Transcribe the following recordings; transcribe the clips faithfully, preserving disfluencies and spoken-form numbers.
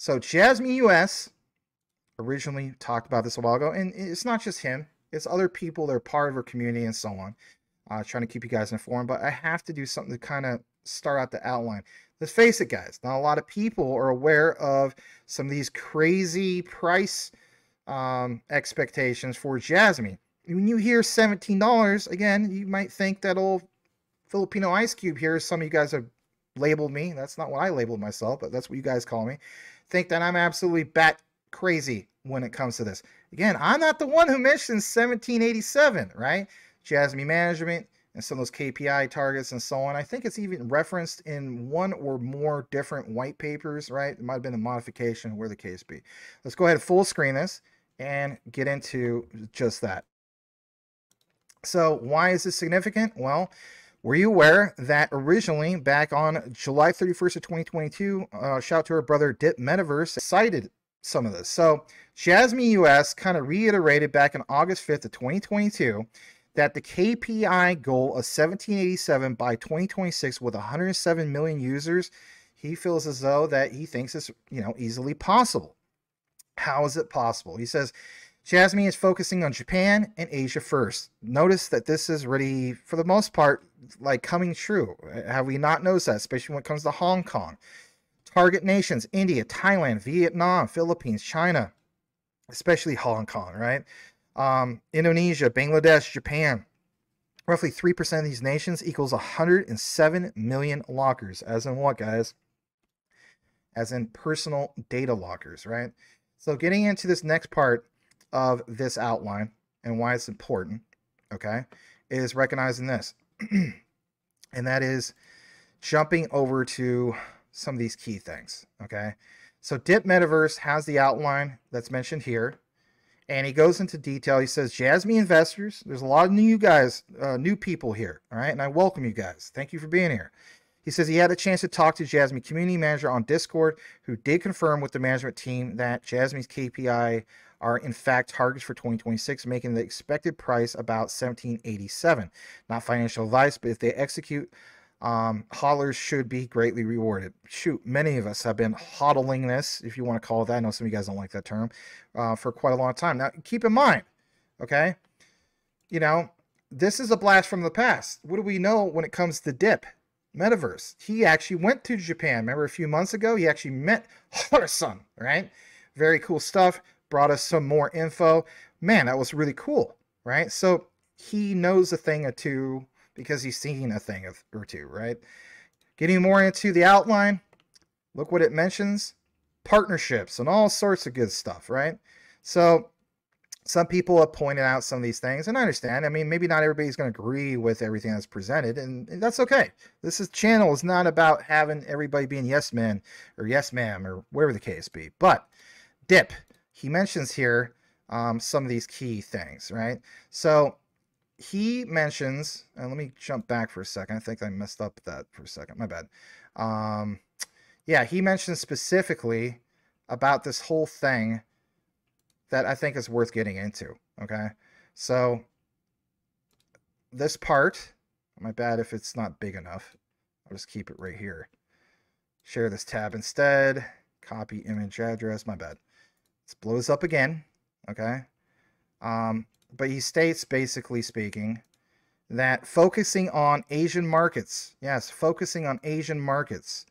So Jasmy U S originally talked about this a while ago, and it's not just him. It's other people that are part of our community and so on. Uh, trying to keep you guys informed, but I have to do something to kind of start out the outline. Let's face it, guys. Not a lot of people are aware of some of these crazy price um, expectations for Jasmy. When you hear seventeen dollars, again, you might think that old Filipino ice cube here, some of you guys have labeled me. That's not what I labeled myself, but that's what you guys call me. Think that I'm absolutely bat crazy when it comes to this. Again, I'm not the one who mentioned seventeen eighty-seven, right? Jasmy management and some of those K P I targets and so on. I think it's even referenced in one or more different white papers, right? It might have been a modification, where the case be. Let's go ahead and full screen this and get into just that. So why is this significant? Well, were you aware that originally back on July thirty-first of twenty twenty-two, uh, shout to her brother Dip Metaverse, cited some of this. So Jasmy U S kind of reiterated back on August fifth of twenty twenty-two that the K P I goal of seventeen eighty-seven by twenty twenty-six with one hundred seven million users, he feels as though that he thinks it's, you know, easily possible. How is it possible? He says, Jasmy is focusing on Japan and Asia first. Notice that this is really, for the most part, like coming true. Have we not noticed that, especially when it comes to Hong Kong? Target nations, India, Thailand, Vietnam, Philippines, China, especially Hong Kong, right? Um, Indonesia, Bangladesh, Japan. Roughly three percent of these nations equals one hundred seven million lockers. As in what, guys? As in personal data lockers, right? So getting into this next part of this outline and why it's important, okay, is recognizing this. And that is jumping over to some of these key things, okay? So Dip Metaverse has the outline that's mentioned here, and he goes into detail. He says, Jasmy investors, there's a lot of new guys, uh, new people here, all right? And I welcome you guys. Thank you for being here. He says he had a chance to talk to Jasmy community manager on Discord, who did confirm with the management team that Jasmy's K P I are in fact targets for twenty twenty-six, making the expected price about seventeen eighty-seven. Not financial advice, but if they execute, um, hodlers should be greatly rewarded. Shoot, many of us have been hodling this, if you want to call it that. I know some of you guys don't like that term, uh, for quite a long time. Now, keep in mind, okay, you know, this is a blast from the past. What do we know when it comes to Dip Metaverse? He actually went to Japan. Remember a few months ago, he actually met Horasan, right? Very cool stuff. Brought us some more info. Man, that was really cool, right? So he knows a thing or two because he's seen a thing or two, right? Getting more into the outline, look what it mentions, partnerships and all sorts of good stuff, right? So some people have pointed out some of these things, and I understand. I mean, maybe not everybody's going to agree with everything that's presented, and, and that's okay. This is, channel is not about having everybody being yes men or yes ma'am or whatever the case be. But Dip, he mentions here um, some of these key things, right? So he mentions, and let me jump back for a second. I think I messed up that for a second. My bad. Um, yeah, he mentions specifically about this whole thing that I think is worth getting into, okay? So this part, my bad if it's not big enough. I'll just keep it right here. Share this tab instead. Copy image address, my bad. Blows up again, okay? Um, but he states, basically speaking, that focusing on Asian markets, yes, focusing on Asian markets,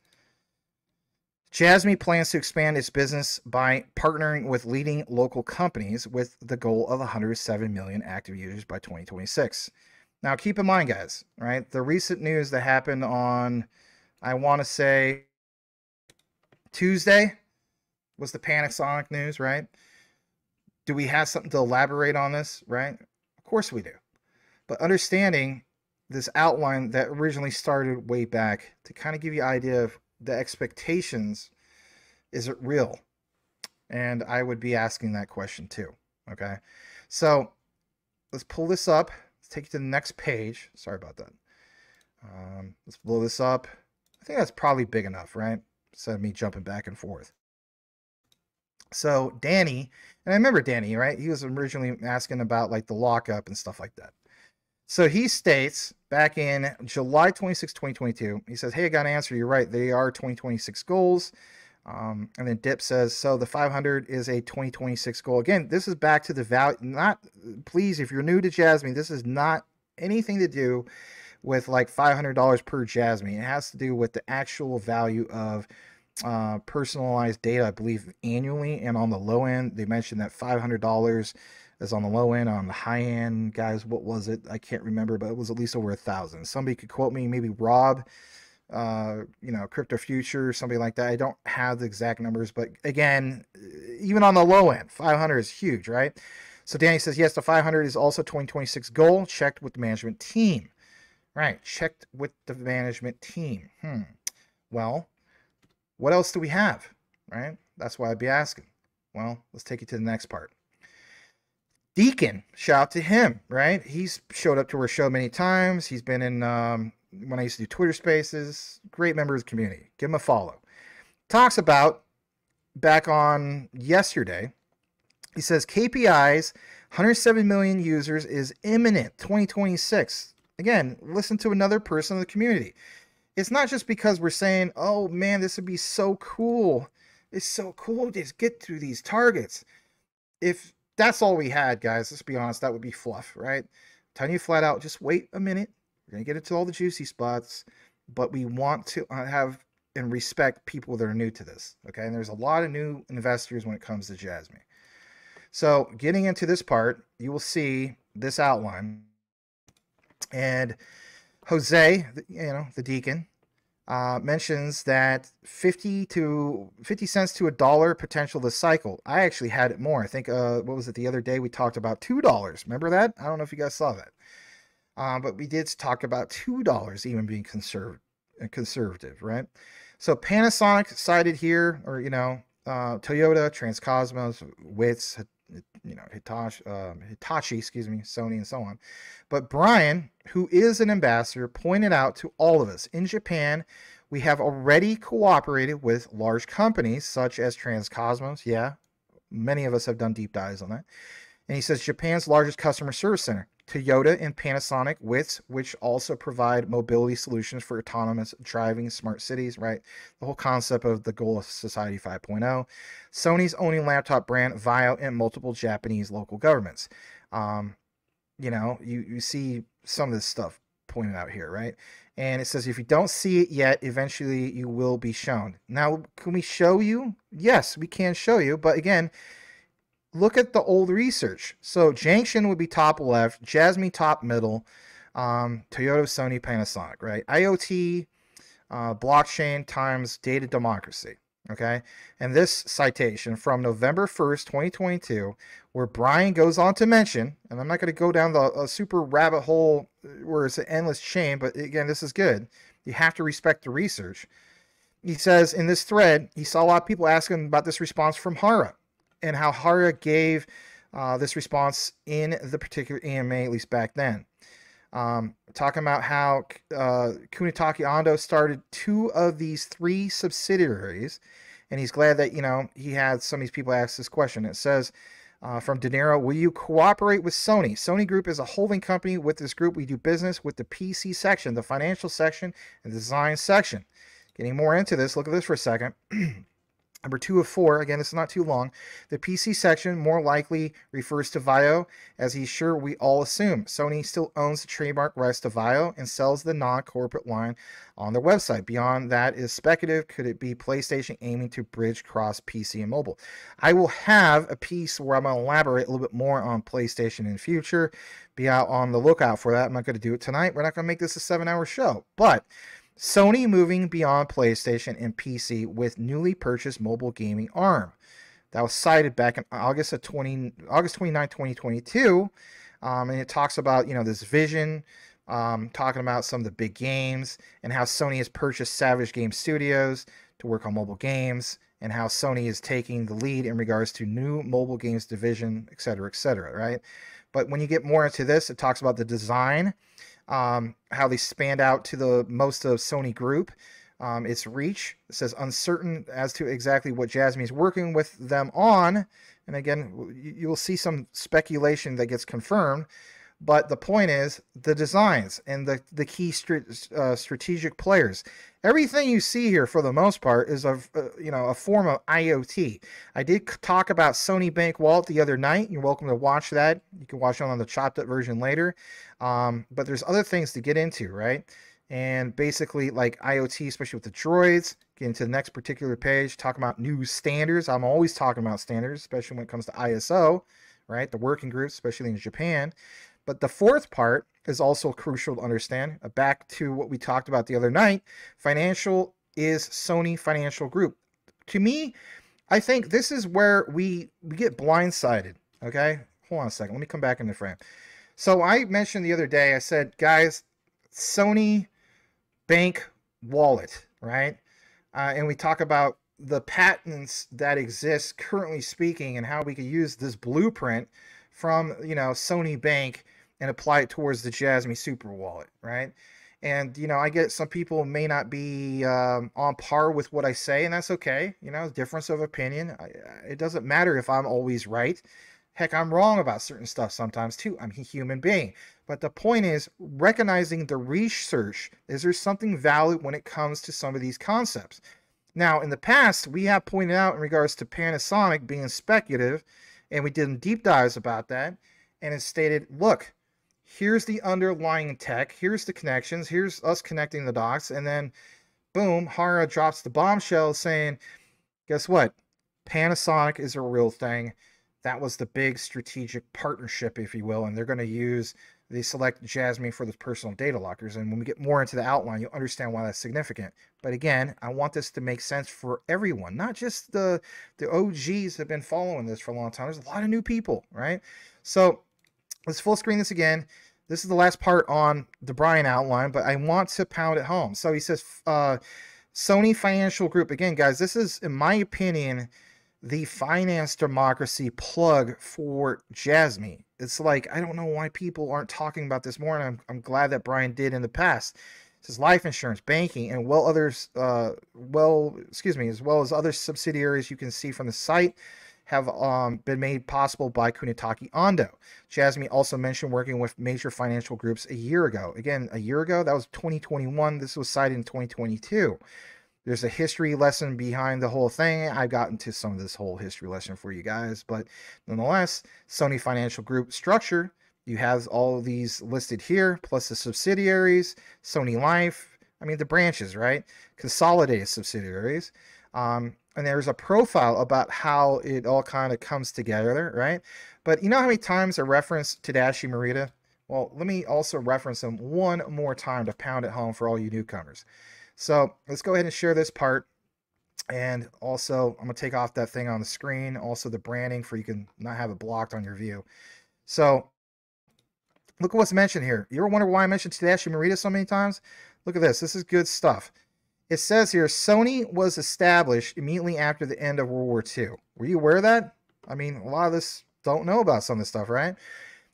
Jasmy plans to expand its business by partnering with leading local companies with the goal of one hundred seven million active users by twenty twenty-six. Now, keep in mind, guys, right? The recent news that happened on, I want to say, Tuesday, was the Panasonic news, right? Do we have something to elaborate on this, right? Of course we do. But understanding this outline that originally started way back to kind of give you an idea of the expectations, is it real? And I would be asking that question too, okay? So let's pull this up. Let's take it to the next page. Sorry about that. Um, let's blow this up. I think that's probably big enough, right? Instead of me jumping back and forth. So Danny, and I remember Danny, right? He was originally asking about like the lockup and stuff like that. So he states back in July twenty-sixth, twenty twenty-two, he says, hey, I got an answer. You're right. They are twenty twenty-six goals. Um, and then Dip says, so the five hundred is a twenty twenty-six goal. Again, this is back to the value. Not, please, if you're new to Jasmine, this is not anything to do with like five hundred dollars per Jasmine. It has to do with the actual value of uh, personalized data, I believe, annually. And on the low end, they mentioned that five hundred dollars is on the low end. On the high end, guys, what was it? I can't remember, but it was at least over a thousand. Somebody could quote me, maybe Rob, uh, you know, Crypto Future, somebody like that. I don't have the exact numbers, but again, even on the low end, five hundred is huge, right? So Danny says, yes, the five hundred is also twenty twenty-six goal. Checked with the management team. Right, checked with the management team. Hmm. Well, what else do we have, right? That's why I'd be asking. Well, let's take you to the next part. Deacon, shout out to him, right? He's showed up to our show many times. He's been in, um, when I used to do Twitter Spaces, great member of the community. Give him a follow. Talks about, back on yesterday, he says K P Is, one hundred seven million users is imminent, twenty twenty-six. Again, listen to another person in the community. It's not just because we're saying, oh man, this would be so cool. It's so cool to get to these targets. If that's all we had, guys, let's be honest, that would be fluff, right? I'm telling you flat out, just wait a minute. We're going to get into all the juicy spots, but we want to have and respect people that are new to this, okay? And there's a lot of new investors when it comes to Jasmine. So getting into this part, you will see this outline. And Jose, you know, the deacon, uh, mentions that fifty to fifty cents to a dollar potential this cycle. I actually had it more. I think, uh, what was it the other day? We talked about two dollars. Remember that? I don't know if you guys saw that. Uh, but we did talk about two dollars even being conserv- conservative, right? So Panasonic cited here, or, you know, uh, Toyota, Transcosmos, Wits, you know, Hitachi, um, Hitachi, excuse me, Sony, and so on. But Brian, who is an ambassador, pointed out to all of us, in Japan, we have already cooperated with large companies such as Transcosmos. Yeah, many of us have done deep dives on that. And he says Japan's largest customer service center, Toyota and Panasonic Wits, which also provide mobility solutions for autonomous driving, smart cities, right? The whole concept of the goal of Society five point oh. Sony's owning laptop brand, VAIO, and multiple Japanese local governments. Um, you know, you, you see some of this stuff pointed out here, right? And it says, if you don't see it yet, eventually you will be shown. Now, can we show you? Yes, we can show you. But again, look at the old research. So Janction would be top left, Jasmine top middle, um, Toyota, Sony, Panasonic, right? IoT, uh, blockchain times data democracy, okay? And this citation from November first, twenty twenty-two, where Brian goes on to mention, and I'm not going to go down the uh, super rabbit hole where it's an endless chain, but again, this is good. You have to respect the research. He says in this thread, he saw a lot of people asking about this response from Hara, and how Hara gave uh, this response in the particular E M A, at least back then. Um, talking about how uh, Kunitake Ando started two of these three subsidiaries, and he's glad that, you know, he had some of these people ask this question. It says, uh, from De Niro, will you cooperate with Sony? Sony Group is a holding company. With this group, we do business with the P C section, the financial section, and the design section. Getting more into this, look at this for a second. Number two of four, again, this is not too long. The P C section more likely refers to VAIO, as he's sure we all assume. Sony still owns the trademark rights to VAIO and sells the non-corporate line on their website. Beyond that is speculative. Could it be PlayStation aiming to bridge cross P C and mobile? I will have a piece where I'm going to elaborate a little bit more on PlayStation in the future. Be out on the lookout for that. I'm not going to do it tonight. We're not going to make this a seven-hour show, but Sony moving beyond PlayStation and P C with newly purchased mobile gaming arm. That was cited back in August twenty-ninth, twenty twenty-two. Um, and it talks about, you know, this vision, um, talking about some of the big games and how Sony has purchased Savage Game Studios to work on mobile games and how Sony is taking the lead in regards to new mobile games division, et cetera, et cetera, right? But when you get more into this, it talks about the design, Um, how they spanned out to the most of Sony Group, um, its reach. It says uncertain as to exactly what Jasmine is working with them on. And again, you will see some speculation that gets confirmed. But the point is the designs and the, the key st uh, strategic players. Everything you see here, for the most part, is of uh, you know, a form of I O T. I did talk about Sony Bank Vault the other night. You're welcome to watch that. You can watch it on the chopped up version later. Um, but there's other things to get into, right? And basically, like I O T, especially with the droids. Get into the next particular page. Talk about new standards. I'm always talking about standards, especially when it comes to I S O, right? The working groups, especially in Japan. But the fourth part is also crucial to understand. Back to what we talked about the other night, financial is Sony Financial Group. To me, I think this is where we, we get blindsided, okay? Hold on a second. Let me come back into frame. So I mentioned the other day, I said, guys, Sony Bank Wallet, right? Uh, and we talk about the patents that exist currently speaking and how we could use this blueprint from, you know, Sony Bank and apply it towards the Jasmy Super Wallet, right? And, you know, I get some people may not be um, on par with what I say, and that's okay. You know, difference of opinion. I, it doesn't matter if I'm always right. Heck, I'm wrong about certain stuff sometimes too. I'm a human being. But the point is recognizing the research. Is there something valid when it comes to some of these concepts? Now, in the past, we have pointed out in regards to Panasonic being speculative, and we did deep dives about that, and it stated, look, here's the underlying tech, here's the connections, here's us connecting the dots, and then, boom, Hara drops the bombshell saying, guess what? Panasonic is a real thing. That was the big strategic partnership, if you will, and they're going to use the select Jasmine for the personal data lockers. And when we get more into the outline, you'll understand why that's significant. But again, I want this to make sense for everyone, not just the, the O Gs have been following this for a long time. There's a lot of new people, right? So let's full screen this again. This is the last part on the Brian outline, but I want to pound it home. So he says, uh, Sony Financial Group. Again, guys, this is, in my opinion, the finance democracy plug for Jasmine. It's like, I don't know why people aren't talking about this more, and I'm, I'm glad that Brian did in the past. It says life insurance, banking, and well others, uh, well, excuse me, as well as other subsidiaries you can see from the site have um, been made possible by Kunitake Ando. Jasmine also mentioned working with major financial groups a year ago. Again, a year ago, that was twenty twenty-one. This was cited in twenty twenty-two. There's a history lesson behind the whole thing. I've gotten to some of this whole history lesson for you guys, but nonetheless, Sony Financial Group structure, you have all of these listed here, plus the subsidiaries, Sony Life, I mean the branches, right? Consolidated subsidiaries. Um, and there's a profile about how it all kind of comes together, right? But you know how many times I referenced Tadashi Morita? Well, let me also reference him one more time to pound it home for all you newcomers. So let's go ahead and share this part. And also, I'm going to take off that thing on the screen. Also, the branding for you can not have it blocked on your view. So look at what's mentioned here. You ever wonder why I mentioned Tadashi Morita so many times? Look at this. This is good stuff. It says here, Sony was established immediately after the end of World War Two. Were you aware of that? I mean, a lot of us don't know about some of this stuff, right?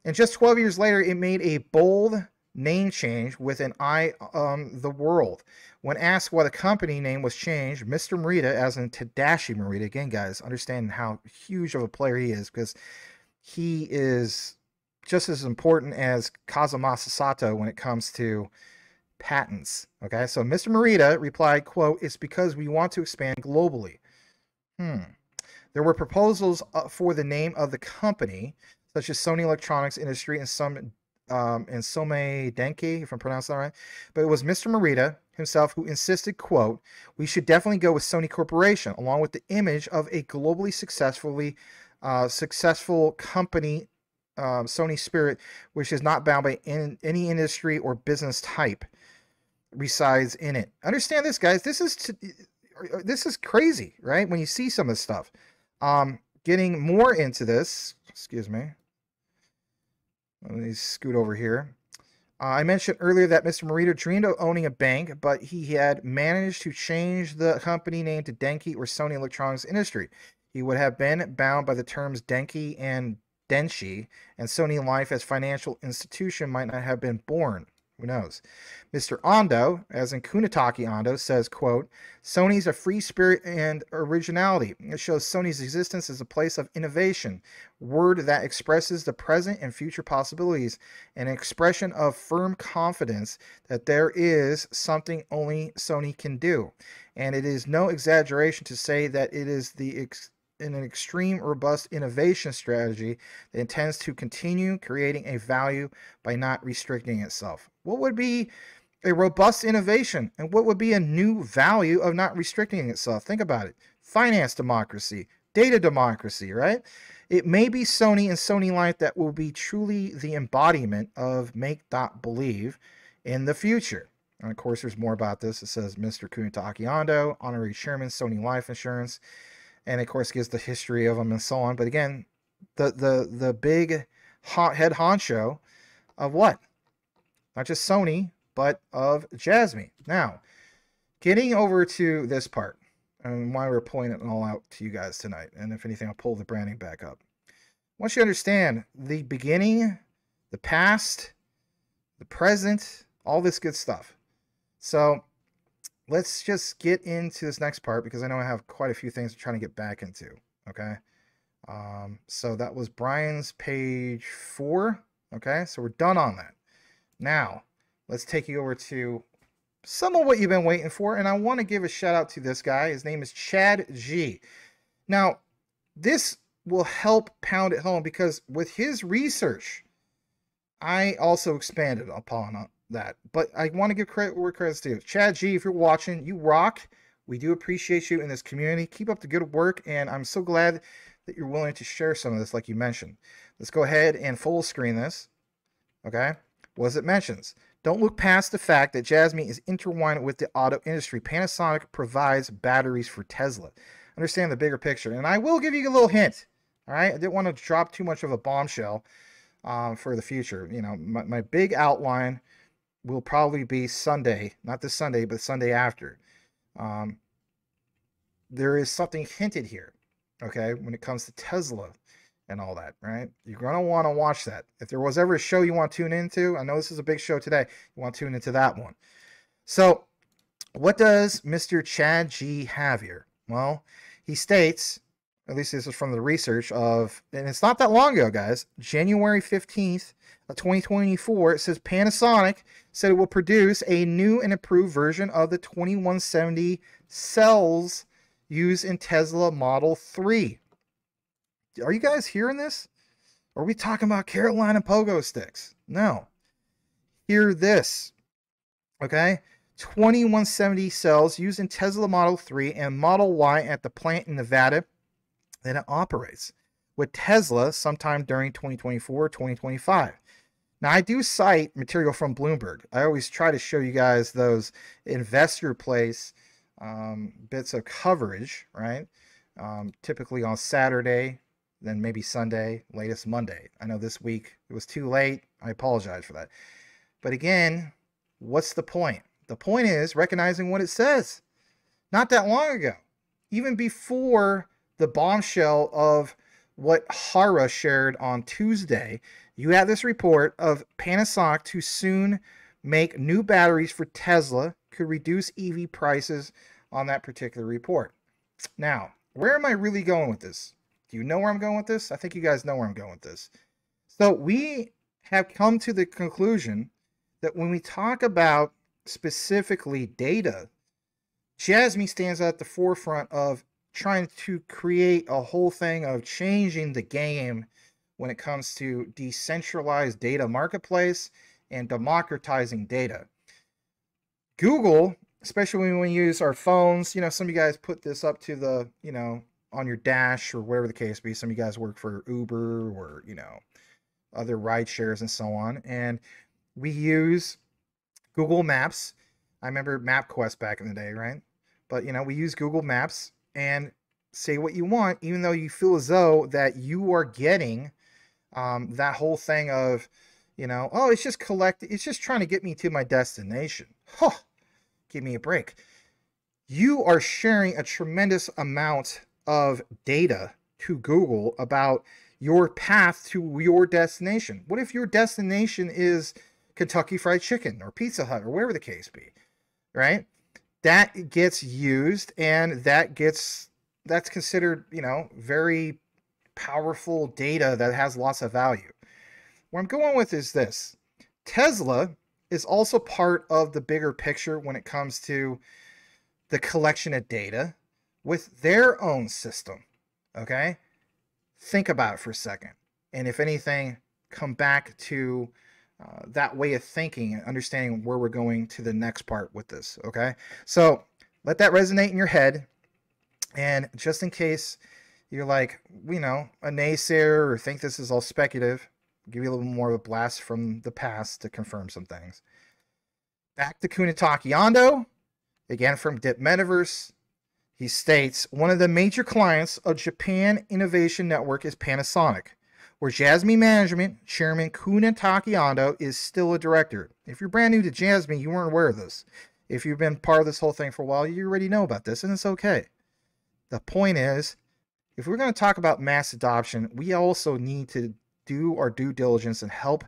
And just twelve years later, it made a bold name change with an eye on the world. When asked why the company name was changed, Mister Morita, as in Tadashi Morita, again, guys, understand how huge of a player he is, because he is just as important as Kazumasa Sato when it comes to patents. Okay, so Mister Morita replied, quote, "It's because we want to expand globally." Hmm. There were proposals for the name of the company, such as Sony Electronics Industry and some Um, and Some Denki, if I'm pronouncing that right, but it was Mister Morita himself who insisted, quote, "We should definitely go with Sony Corporation, along with the image of a globally successfully uh, successful company, uh, Sony spirit, which is not bound by in, any industry or business type resides in it." Understand this, guys. This is to, this is crazy, right? When you see some of this stuff, um, getting more into this. Excuse me. Let me scoot over here. Uh, I mentioned earlier that Mister Morita dreamed of owning a bank, but he had managed to change the company name to Denki or Sony Electronics Industry. He would have been bound by the terms Denki and Denshi, and Sony Life as financial institution might not have been born. Who knows? Mister Ando, as in Kunitake Ando, says, quote, Sony's a free spirit and originality. It shows Sony's existence as a place of innovation, word that expresses the present and future possibilities, an expression of firm confidence that there is something only Sony can do. And it is no exaggeration to say that it is the ex in an extreme robust innovation strategy that intends to continue creating a value by not restricting itself. What would be a robust innovation, and what would be a new value of not restricting itself? Think about it. Finance democracy, data democracy, right? It may be Sony and Sony Life that will be truly the embodiment of make-believe in the future. And of course, there's more about this. It says Mister Kunitake Ando, honorary chairman, Sony Life Insurance. And of course, gives the history of them and so on. But again, the the the big hot head honcho of what? Not just Sony, but of Jasmy. Now, getting over to this part and why we're pulling it all out to you guys tonight. And if anything, I'll pull the branding back up. Once you understand the beginning, the past, the present, all this good stuff. So let's just get into this next part, because I know I have quite a few things I'm trying to get back into, okay? Um, so that was Brian's page four, okay? So we're done on that. Now, let's take you over to some of what you've been waiting for, and I want to give a shout-out to this guy. His name is Chad G. Now, this will help pound it home, because with his research, I also expanded upon it. That, but I want to give credit where credit's due. Chad G, if you're watching, you rock. We do appreciate you in this community. Keep up the good work, and I'm so glad that you're willing to share some of this, like you mentioned. Let's go ahead and full screen this. Okay, well, as it mentions, don't look past the fact that Jasmine is intertwined with the auto industry. Panasonic provides batteries for Tesla. Understand the bigger picture, and I will give you a little hint. All right, I didn't want to drop too much of a bombshell um, for the future. You know, my, my big outline will probably be Sunday, not this Sunday, but Sunday after. Um, there is something hinted here, okay, when it comes to Tesla and all that, right? You're going to want to watch that. If there was ever a show you want to tune into, I know this is a big show today, you want to tune into that one. So what does Mister Chad G have here? Well, he states, at least this is from the research of, and it's not that long ago, guys, January fifteenth of twenty twenty-four, it says Panasonic said it will produce a new and improved version of the twenty-one seventy cells used in Tesla Model three. Are you guys hearing this? Are we talking about Carolina Pogo sticks? No. Hear this, okay? twenty-one seventy cells used in Tesla Model three and Model Y at the plant in Nevada that it operates with Tesla sometime during twenty twenty-four, twenty twenty-five. Now, I do cite material from Bloomberg. I always try to show you guys those investor place um, bits of coverage, right? Um, typically on Saturday, then maybe Sunday, latest Monday. I know this week it was too late. I apologize for that. But again, what's the point? The point is recognizing what it says. Not that long ago, even before the bombshell of what Hara shared on Tuesday, you had this report of Panasonic to soon make new batteries for Tesla, could reduce E V prices on that particular report. Now, where am I really going with this? Do you know where I'm going with this? I think you guys know where I'm going with this. So we have come to the conclusion that when we talk about specifically data, Jasmine stands at the forefront of trying to create a whole thing of changing the game when it comes to decentralized data marketplace and democratizing data. Google, especially when we use our phones, you know, some of you guys put this up to the, you know, on your dash or whatever the case be. Some of you guys work for Uber or, you know, other ride shares and so on. And we use Google Maps. I remember MapQuest back in the day, right? But, you know, we use Google Maps and say what you want, even though you feel as though that you are getting um, that whole thing of, you know, oh, it's just collect, it's just trying to get me to my destination. Huh, give me a break. You are sharing a tremendous amount of data to Google about your path to your destination. What if your destination is Kentucky Fried Chicken or Pizza Hut or wherever the case be, right? That gets used, and that gets, that's considered, you know, very powerful data that has lots of value. Where I'm going with is this. Tesla is also part of the bigger picture when it comes to the collection of data with their own system, okay? Think about it for a second. And if anything, come back to uh, that way of thinking and understanding where we're going to the next part with this, okay? So let that resonate in your head. And just in case you're like, you know, a naysayer or think this is all speculative, give you a little more of a blast from the past to confirm some things. Back to Kunitake Ando, again from Dip Metaverse. He states, one of the major clients of Japan Innovation Network is Panasonic, where Jasmy Management Chairman Kunitake Ando is still a director. If you're brand new to Jasmy, you weren't aware of this. If you've been part of this whole thing for a while, you already know about this, and it's okay. The point is, if we're going to talk about mass adoption, we also need to do our due diligence and help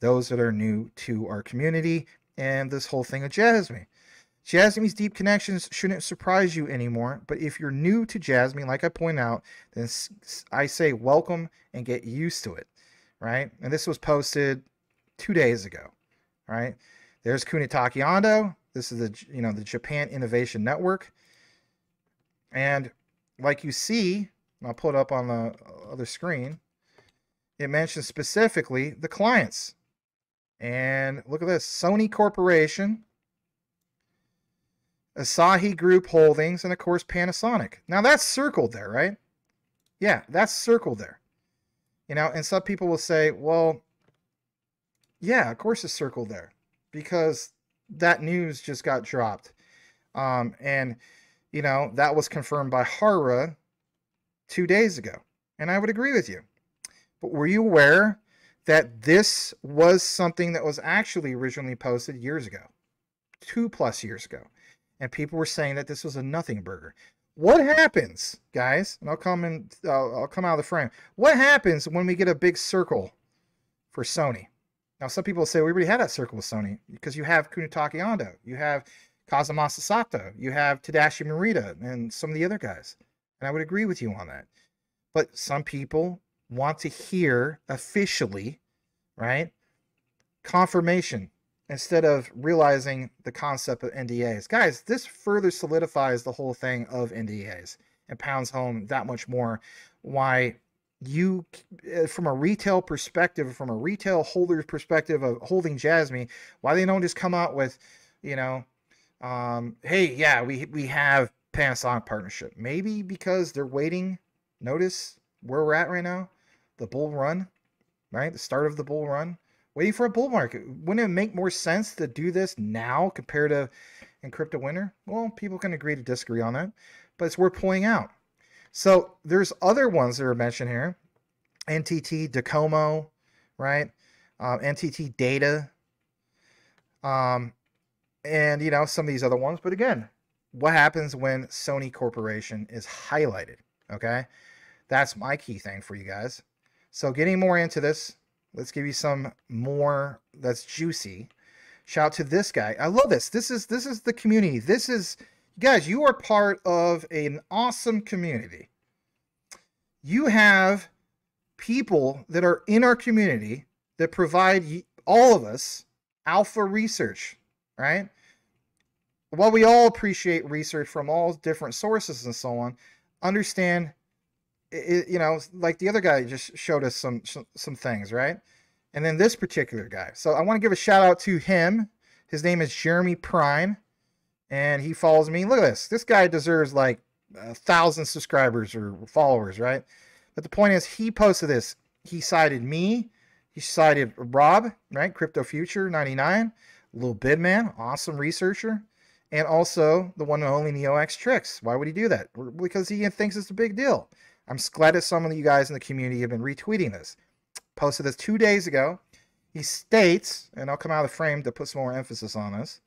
those that are new to our community and this whole thing of Jasmy. Jasmy's deep connections shouldn't surprise you anymore, but if you're new to Jasmy, like I point out, then I say welcome and get used to it, right? And this was posted two days ago, right? There's Kunitake Ando. This is the, you know, the Japan Innovation Network. And like you see, and I'll pull it up on the other screen, it mentions specifically the clients. And look at this, Sony Corporation, Asahi Group Holdings, and of course Panasonic. Now that's circled there, right? Yeah, that's circled there. You know, and some people will say, well, yeah, of course it's circled there because that news just got dropped. Um, and, you know, that was confirmed by Hara two days ago. And I would agree with you. But were you aware that this was something that was actually originally posted years ago, two plus years ago, and people were saying that this was a nothing burger? What happens, guys? And I'll come in. Uh, I'll come out of the frame. What happens when we get a big circle for Sony? Now, some people say we already had that circle with Sony because you have Kunitake Ando, you have Kazumasa Sato, you have Tadashi Morita, and some of the other guys. And I would agree with you on that. But some people want to hear officially, right, confirmation instead of realizing the concept of N D As. Guys, this further solidifies the whole thing of N D As and pounds home that much more why you, from a retail perspective, from a retail holder's perspective of holding Jasmy, why they don't just come out with, you know, um, hey, yeah, we, we have Panasonic partnership. Maybe because they're waiting, notice where we're at right now, the bull run, right? The start of the bull run, waiting for a bull market. Wouldn't it make more sense to do this now compared to in crypto winter? Well, people can agree to disagree on that, but it's worth pointing out. So there's other ones that are mentioned here. N T T, Docomo, right? Um, N T T Data, um, and, you know, some of these other ones. But again, what happens when Sony Corporation is highlighted, okay? That's my key thing for you guys. So getting more into this, let's give you some more that's juicy. Shout out to this guy. I love this. This is this is the community. This is, guys, you are part of an awesome community. You have people that are in our community that provide all of us alpha research, right? While we all appreciate research from all different sources and so on, understand, It, you know, like the other guy just showed us some, some some things, right? And then this particular guy. So I want to give a shout out to him. His name is Jeremy Prime, and he follows me. Look at this. This guy deserves like a thousand subscribers or followers, right? But the point is, he posted this. He cited me. He cited Rob, right? Crypto Future ninety-nine, Little Bidman, awesome researcher, and also the one and only NeoX Tricks. Why would he do that? Because he thinks it's a big deal. I'm glad that some of you guys in the community have been retweeting this. Posted this two days ago. He states, and I'll come out of the frame to put some more emphasis on this.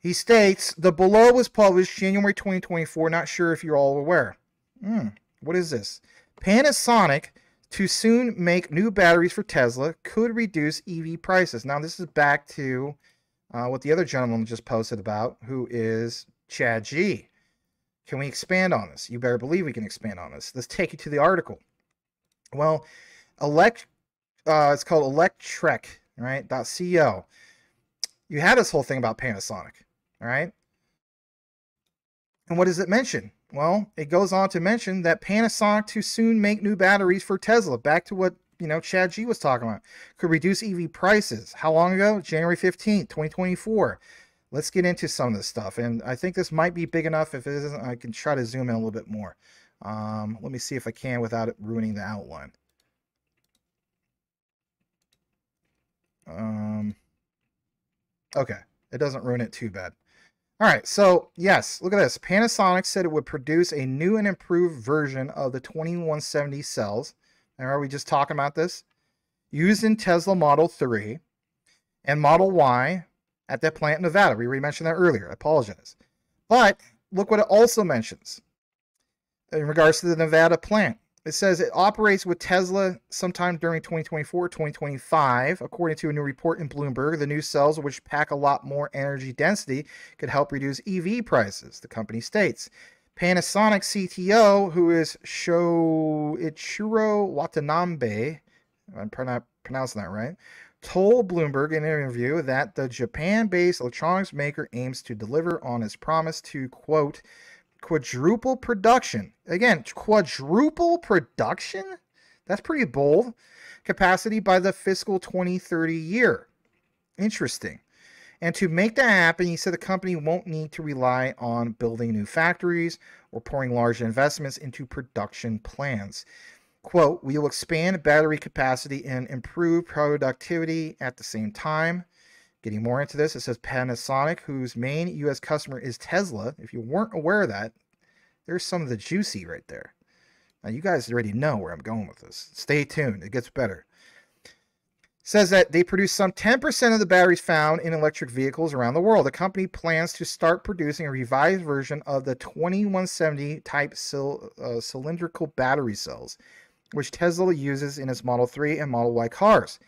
He states, the below was published January twenty twenty-four. Not sure if you're all aware. Hmm, what is this? Panasonic to soon make new batteries for Tesla could reduce E V prices. Now, this is back to uh, what the other gentleman just posted about, who is Chad G. Can we expand on this? You better believe we can expand on this. Let's take you to the article. Well, elect, uh, it's called electrek, right, .co. You had this whole thing about Panasonic, all right? And what does it mention? Well, it goes on to mention that Panasonic to soon make new batteries for Tesla. Back to what, you know, Chad G was talking about. Could reduce E V prices. How long ago? January fifteenth, twenty twenty-four. Let's get into some of this stuff. And I think this might be big enough. If it isn't, I can try to zoom in a little bit more. Um, let me see if I can without it ruining the outline. Um, okay. It doesn't ruin it too bad. All right, so yes, look at this. Panasonic said it would produce a new and improved version of the twenty-one seventy cells. And are we just talking about this? Used in Tesla Model three and Model Y at that plant in Nevada. We already mentioned that earlier. I apologize. But look what it also mentions in regards to the Nevada plant. It says it operates with Tesla sometime during twenty twenty-four, twenty twenty-five. According to a new report in Bloomberg, the new cells, which pack a lot more energy density, could help reduce E V prices, the company states. Panasonic C T O, who is Shoichiro Watanabe, if I'm not pronouncing that right, told Bloomberg in an interview that the Japan-based electronics maker aims to deliver on its promise to, quote, quadruple production. Again, quadruple production? That's pretty bold. Capacity by the fiscal twenty thirty year. Interesting. And to make that happen, he said the company won't need to rely on building new factories or pouring large investments into production plans. Quote, we will expand battery capacity and improve productivity at the same time. Getting more into this, it says Panasonic, whose main U S customer is Tesla. If you weren't aware of that, there's some of the juicy right there. Now, you guys already know where I'm going with this. Stay tuned. It gets better. It says that they produce some ten percent of the batteries found in electric vehicles around the world. The company plans to start producing a revised version of the twenty-one seventy type sil- uh, cylindrical battery cells, which Tesla uses in its Model three and Model Y cars.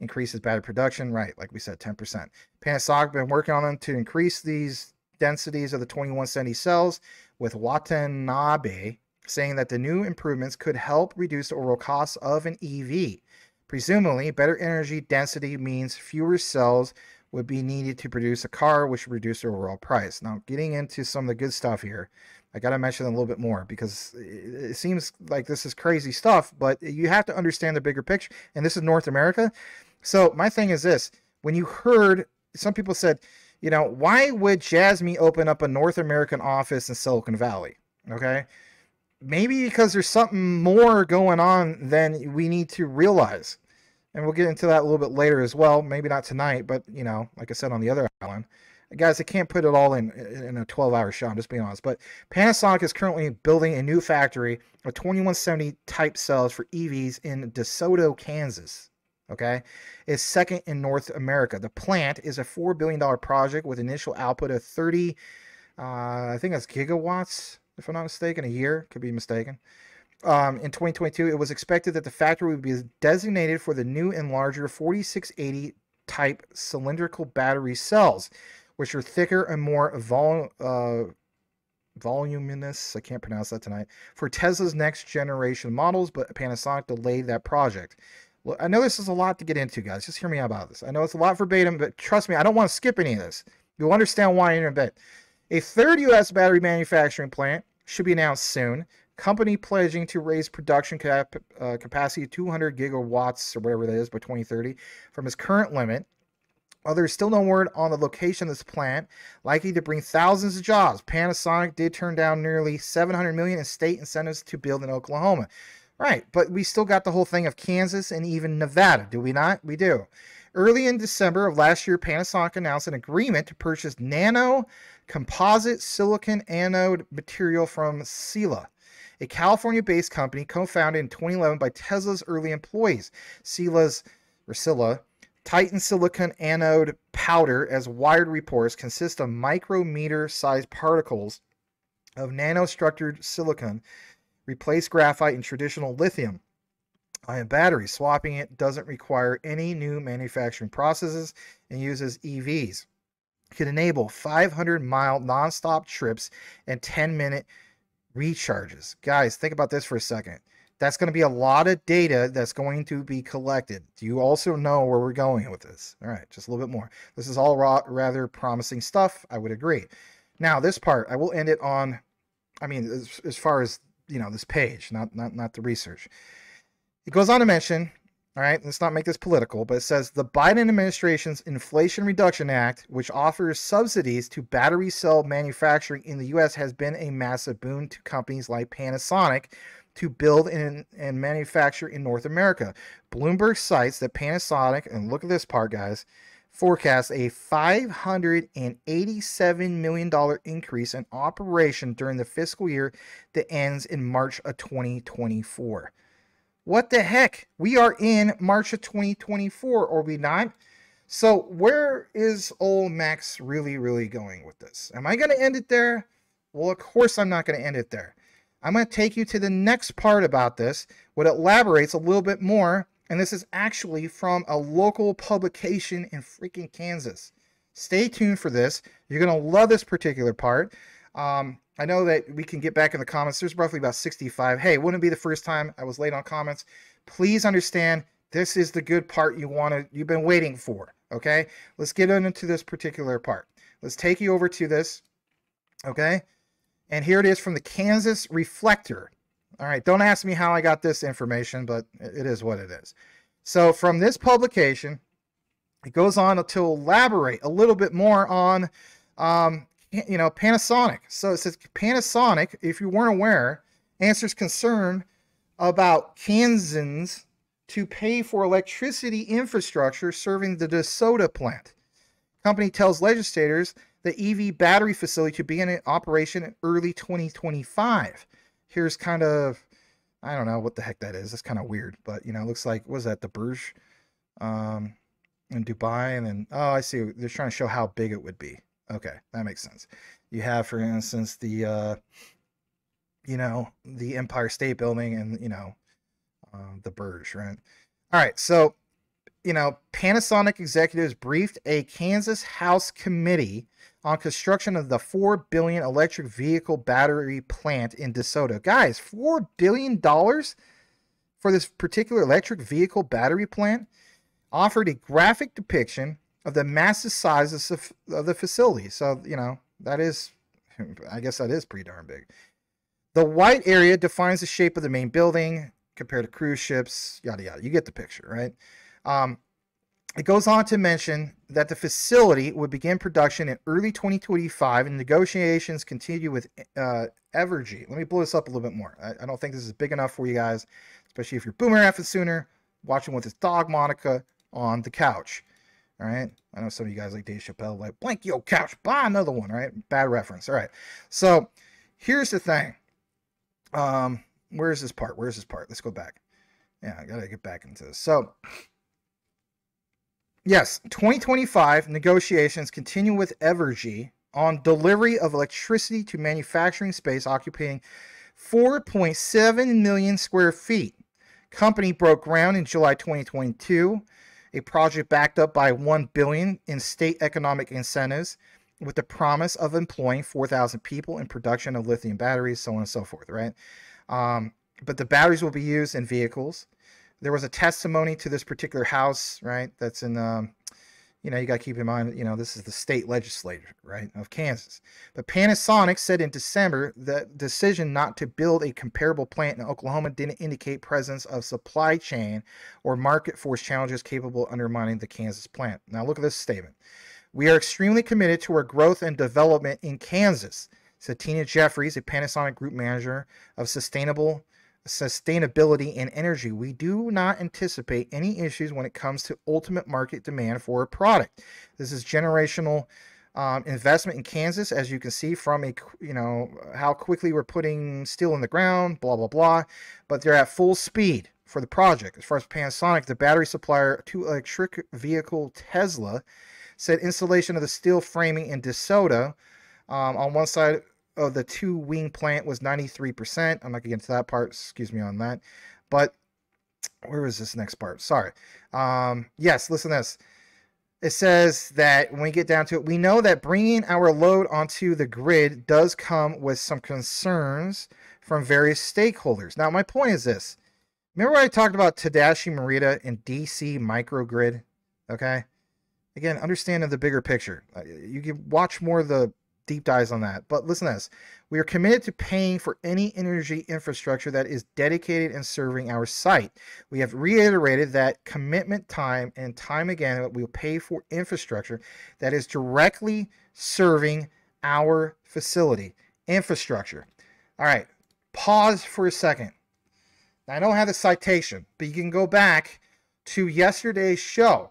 Increases battery production, right, like we said, ten percent. Panasonic has been working on them to increase these densities of the twenty-one seventy cells, with Watanabe saying that the new improvements could help reduce the overall cost of an E V. Presumably, better energy density means fewer cells would be needed to produce a car, which would reduce the overall price. Now, getting into some of the good stuff here, I got to mention a little bit more because it seems like this is crazy stuff, but you have to understand the bigger picture, and this is North America. So my thing is this, when you heard, some people said, you know, why would Jasmy open up a North American office in Silicon Valley? Okay. Maybe because there's something more going on than we need to realize. And we'll get into that a little bit later as well. Maybe not tonight, but you know, like I said, on the other island, guys, I can't put it all in, in a twelve hour show. I'm just being honest, but Panasonic is currently building a new factory with twenty-one seventy type cells for E Vs in DeSoto, Kansas. Okay, is second in North America. The plant is a four billion dollar project with initial output of thirty, uh, I think that's gigawatts, if I'm not mistaken, a year, could be mistaken. Um, in twenty twenty-two, it was expected that the factory would be designated for the new and larger forty-six eighty type cylindrical battery cells, which are thicker and more vol uh, voluminous, I can't pronounce that tonight, for Tesla's next generation models, but Panasonic delayed that project. Well, I know this is a lot to get into, guys. Just hear me out about this. I know it's a lot verbatim, but trust me, I don't want to skip any of this. You'll understand why in a bit. A third U S battery manufacturing plant should be announced soon. Company pledging to raise production cap uh, capacity to two hundred gigawatts or whatever that is by twenty thirty from its current limit. Well, there's still no word on the location of this plant, likely to bring thousands of jobs. Panasonic did turn down nearly seven hundred million dollars in state incentives to build in Oklahoma. Right, but we still got the whole thing of Kansas and even Nevada, do we not? We do. Early in December of last year, Panasonic announced an agreement to purchase nano composite silicon anode material from Sila, a California-based company co-founded in twenty eleven by Tesla's early employees. Sila's, or Sila, Titan silicon anode powder, as Wired reports, consists of micrometer-sized particles of nanostructured silicon, replace graphite and traditional lithium. ion battery. Swapping it doesn't require any new manufacturing processes and uses E Vs. It can enable five hundred mile non-stop trips and ten minute recharges. Guys, think about this for a second. That's going to be a lot of data that's going to be collected. Do you also know where we're going with this? All right, just a little bit more. This is all raw, rather promising stuff. I would agree. Now, this part, I will end it on, I mean, as, as far as, you know, this page, not, not, not the research. It goes on to mention, all right, let's not make this political, but it says the Biden administration's Inflation Reduction Act, which offers subsidies to battery cell manufacturing in the U S, has been a massive boon to companies like Panasonic to build in and manufacture in North America. Bloomberg cites that Panasonic, and look at this part, guys, forecasts a five hundred eighty-seven million dollars increase in operation during the fiscal year that ends in March of twenty twenty-four. What the heck? We are in March of twenty twenty-four, are we not? So where is old Max really, really going with this? Am I going to end it there? Well, of course I'm not going to end it there. I'm going to take you to the next part about this, what elaborates a little bit more, and this is actually from a local publication in freaking Kansas. Stay tuned for this. You're going to love this particular part. Um, I know that we can get back in the comments. There's roughly about sixty-five. Hey, wouldn't it be the first time I was late on comments? Please understand, this is the good part you want to, you've been waiting for, okay? Let's get into this particular part. Let's take you over to this, okay? And here it is from the Kansas Reflector. All right, don't ask me how I got this information, but it is what it is. So from this publication, it goes on to elaborate a little bit more on, um, you know, Panasonic. So it says, Panasonic, if you weren't aware, answers concern about Kansans to pay for electricity infrastructure serving the DeSoto plant. Company tells legislators the E V battery facility to be in operation in early twenty twenty-five. Here's kind of, I don't know what the heck that is. That's kind of weird, but you know, it looks like, what is that, the Burj um, in Dubai? And then, oh, I see. They're trying to show how big it would be. Okay, that makes sense. You have, for instance, the, uh, you know, the Empire State Building and, you know, uh, the Burj, right? All right, so, you know, Panasonic executives briefed a Kansas House committee on construction of the four billion dollar electric vehicle battery plant in DeSoto. Guys, four billion dollars for this particular electric vehicle battery plant, offered a graphic depiction of the massive size of, of the facility. So, you know, that is, I guess that is pretty darn big. The white area defines the shape of the main building compared to cruise ships, yada, yada. You get the picture, right? Um, it goes on to mention that the facility would begin production in early twenty twenty-five, and negotiations continue with uh, Evergy. Let me blow this up a little bit more. I, I don't think this is big enough for you guys, especially if you're Boomer F and sooner, watching with his dog Monica on the couch. All right. I know some of you guys like Dave Chappelle, like, blank your couch, buy another one. All right. Bad reference. All right. So here's the thing. Um, where's this part? Where's this part? Let's go back. Yeah, I got to get back into this. So, yes, twenty twenty-five negotiations continue with Evergy on delivery of electricity to manufacturing space occupying four point seven million square feet. Company broke ground in July twenty twenty-two, a project backed up by one billion dollars in state economic incentives with the promise of employing four thousand people in production of lithium batteries, so on and so forth, right? Um, but the batteries will be used in vehicles. There was a testimony to this particular house, right? That's in, um, you know, you got to keep in mind, you know, this is the state legislature, right, of Kansas. But Panasonic said in December that decision not to build a comparable plant in Oklahoma didn't indicate presence of supply chain or market force challenges capable of undermining the Kansas plant. Now, look at this statement. We are extremely committed to our growth and development in Kansas, said Tina Jeffries, a Panasonic Group manager of sustainable sustainability and energy. We do not anticipate any issues when it comes to ultimate market demand for a product. This is generational um, investment in Kansas, as you can see from a, you know, how quickly we're putting steel in the ground, blah, blah, blah, but they're at full speed for the project. As far as Panasonic, the battery supplier to electric vehicle Tesla, said installation of the steel framing in DeSoto um, on one side of the two-wing plant was ninety-three percent. I'm not going to get into that part. Excuse me on that. But where was this next part? Sorry. Um, yes, listen to this. It says that when we get down to it, we know that bringing our load onto the grid does come with some concerns from various stakeholders. Now, my point is this. Remember when I talked about Tadashi Morita and D C microgrid? Okay. Again, understanding the bigger picture. You can watch more of the deep dives on that. But listen to this. We are committed to paying for any energy infrastructure that is dedicated and serving our site. We have reiterated that commitment time and time again that we will pay for infrastructure that is directly serving our facility. Infrastructure. All right. Pause for a second. Now, I don't have the citation, but you can go back to yesterday's show.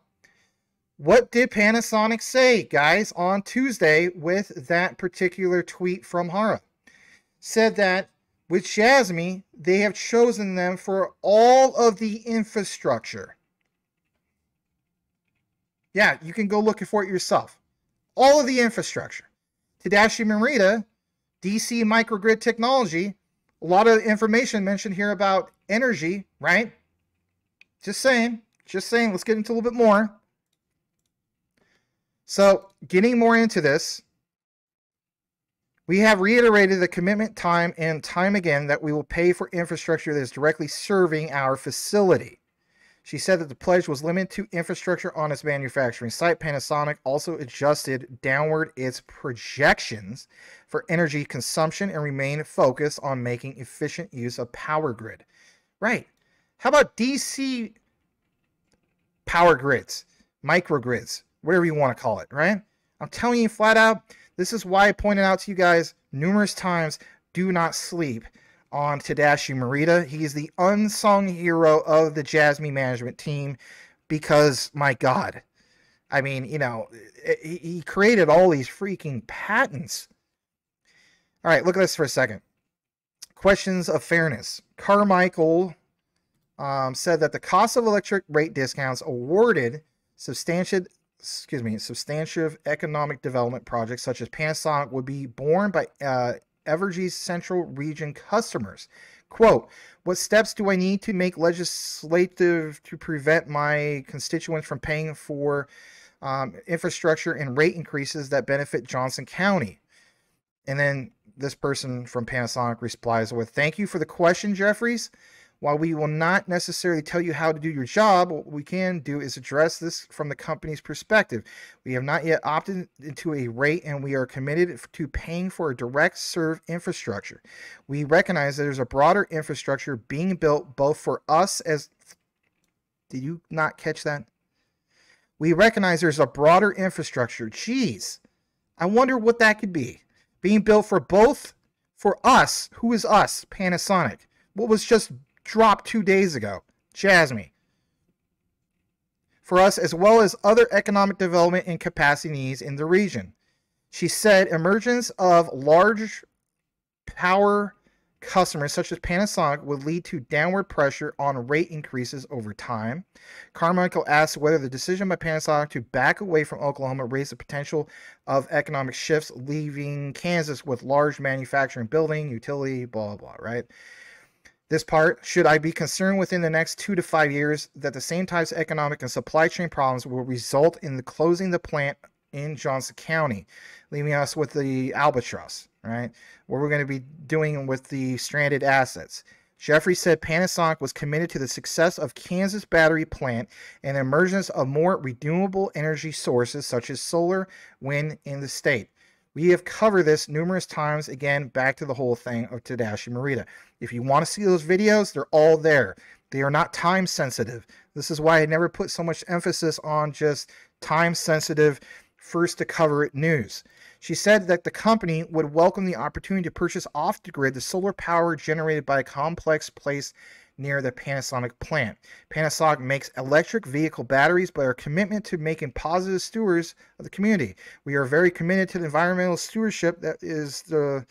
What did Panasonic say, guys, on Tuesday with that particular tweet from Hara? Said that with Jasmy, they have chosen them for all of the infrastructure. Yeah, you can go looking for it yourself. All of the infrastructure. Tadashi Morita, D C microgrid technology, a lot of information mentioned here about energy, right? Just saying, just saying, let's get into a little bit more. So, getting more into this, we have reiterated the commitment time and time again that we will pay for infrastructure that is directly serving our facility. She said that the pledge was limited to infrastructure on its manufacturing site. Panasonic also adjusted downward its projections for energy consumption and remained focused on making efficient use of power grid. Right. How about D C power grids, microgrids? Whatever you want to call it, right? I'm telling you flat out, this is why I pointed out to you guys numerous times, do not sleep on Tadashi Morita. He is the unsung hero of the Jasmine management team because, my God, I mean, you know, he, he created all these freaking patents. All right, look at this for a second. Questions of fairness. Carmichael um, said that the cost of electric rate discounts awarded substantial excuse me, substantive economic development projects such as Panasonic would be borne by uh, Evergy's central region customers. Quote, what steps do I need to make legislative to prevent my constituents from paying for um, infrastructure and rate increases that benefit Johnson County? And then this person from Panasonic replies with, thank you for the question, Jeffries. While we will not necessarily tell you how to do your job, what we can do is address this from the company's perspective. We have not yet opted into a rate, and we are committed to paying for a direct serve infrastructure. We recognize that there's a broader infrastructure being built both for us as... Did you not catch that? We recognize there's a broader infrastructure. Jeez, I wonder what that could be. Being built for both for us. Who is us? Panasonic. What was just dropped two days ago, Jasmine, for us as well as other economic development and capacity needs in the region. She said emergence of large power customers such as Panasonic would lead to downward pressure on rate increases over time. Carmichael asked whether the decision by Panasonic to back away from Oklahoma raised the potential of economic shifts, leaving Kansas with large manufacturing building, utility, blah, blah, blah, right? This part, should I be concerned within the next two to five years that the same types of economic and supply chain problems will result in the closing the plant in Johnson County, leaving us with the albatross, right? What we're going to be doing with the stranded assets. Jeffrey said Panasonic was committed to the success of Kansas battery plant and the emergence of more renewable energy sources such as solar, wind in the state. We have covered this numerous times. Again, back to the whole thing of Tadashi Morita. If you want to see those videos, they're all there. They are not time sensitive. This is why I never put so much emphasis on just time sensitive, first to cover it news. She said that the company would welcome the opportunity to purchase off the grid the solar power generated by a complex placed near the Panasonic plant. Panasonic makes electric vehicle batteries, but our commitment to making positive stewards of the community. We are very committed to the environmental stewardship that is the,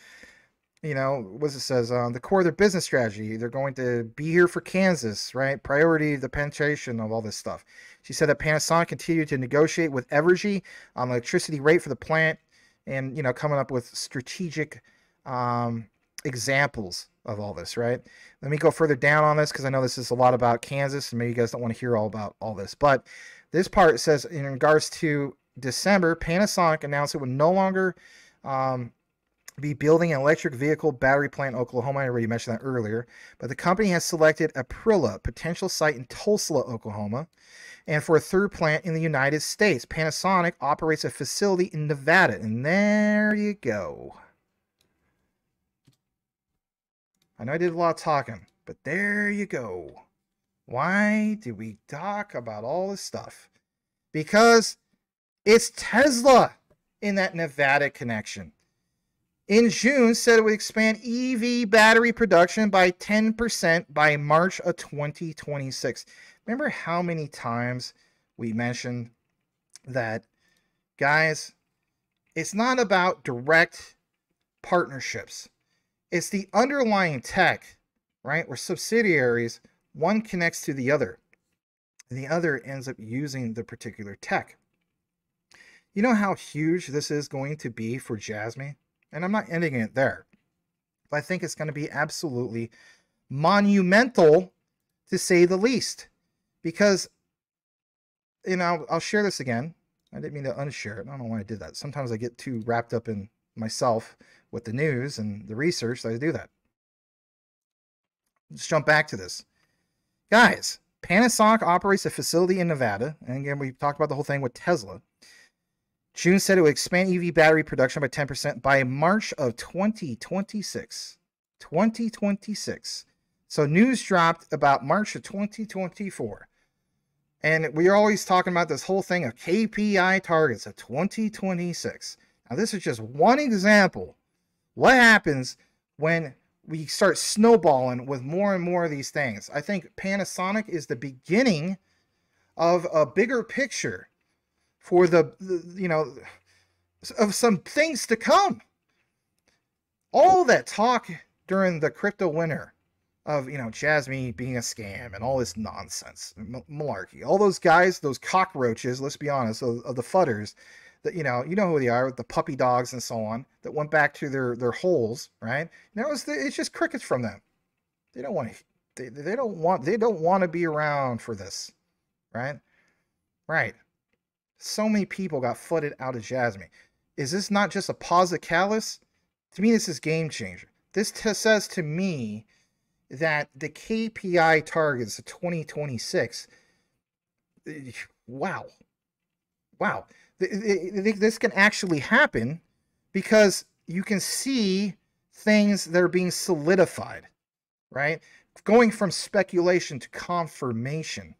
you know, what it says, um, the core of their business strategy. They're going to be here for Kansas, right? Priority, the penetration of all this stuff. She said that Panasonic continued to negotiate with Evergy on the electricity rate for the plant, and you know, coming up with strategic um, examples of all this, right? Let me go further down on this because I know this is a lot about Kansas and maybe you guys don't want to hear all about all this. But this part says, in regards to December, Panasonic announced it would no longer um, be building an electric vehicle battery plant in Oklahoma. I already mentioned that earlier. But the company has selected Aprila, potential site in Tulsa, Oklahoma, and for a third plant in the United States. Panasonic operates a facility in Nevada. And there you go. I know I did a lot of talking, but there you go. Why did we talk about all this stuff? Because it's Tesla in that Nevada connection. In June, said it would expand E V battery production by ten percent by March of twenty twenty-six. Remember how many times we mentioned that, guys, it's not about direct partnerships. It's the underlying tech, right? Or subsidiaries, one connects to the other. And the other ends up using the particular tech. You know how huge this is going to be for Jasmy? And I'm not ending it there, but I think it's going to be absolutely monumental, to say the least. Because, you know, I'll, I'll share this again. I didn't mean to unshare it. I don't know why I did that. Sometimes I get too wrapped up in myself with the news and the research that I do that. Let's jump back to this. Guys, Panasonic operates a facility in Nevada. And again, we talked about the whole thing with Tesla. June said it would expand E V battery production by ten percent by March of twenty twenty-six. twenty twenty-six. So news dropped about March of twenty twenty-four. And we're always talking about this whole thing of K P I targets of twenty twenty-six. Now, this is just one example. What happens when we start snowballing with more and more of these things? I think Panasonic is the beginning of a bigger picture for the, the, you know, of some things to come. All that talk during the crypto winter of, you know, Jasmy being a scam and all this nonsense, malarkey. All those guys, those cockroaches, let's be honest, of, of the fudders, that, you know, you know who they are, with the puppy dogs and so on, that went back to their, their holes, right? And that was the, it's just crickets from them. They don't want to, they, they don't want, they don't want to be around for this, right? Right. So many people got flooded out of Jasmy. Is this not just a pause of callous? To me, this is game changer. This says to me that the K P I targets of twenty twenty-six, wow. Wow. I think this can actually happen because you can see things that are being solidified, right? Going from speculation to confirmation.